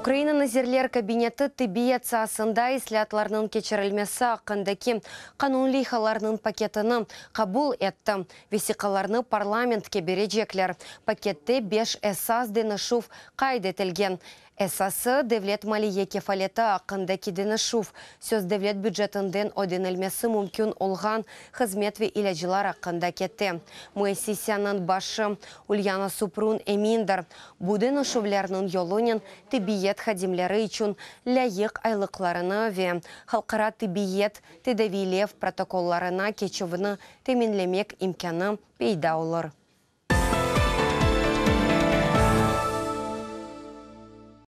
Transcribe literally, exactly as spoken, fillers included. Украинаны зерлер кабинеты тибиет саасында ислатларның кечерелмесе акындагы канун лыйхаларның пакетыны кабул этти. Весикаларны парламентке бережеклер. Пакетте беш эсас денешув кайд этилген. Эсасы девлет малие кефалеты акындаки денешув. Сөз девлет бюджетинден оденелмеси мумкин олган хизмет ве илажылар акында кетти. Муэссисянын башы Ульяна Супрун эминдир. Бу денешувларның йолунин тибиет хадимлери үчүн ляйык айлыкларына ве халкара тибиет тедавилев протоколларына кечевини теминлемек имканы пейда болор.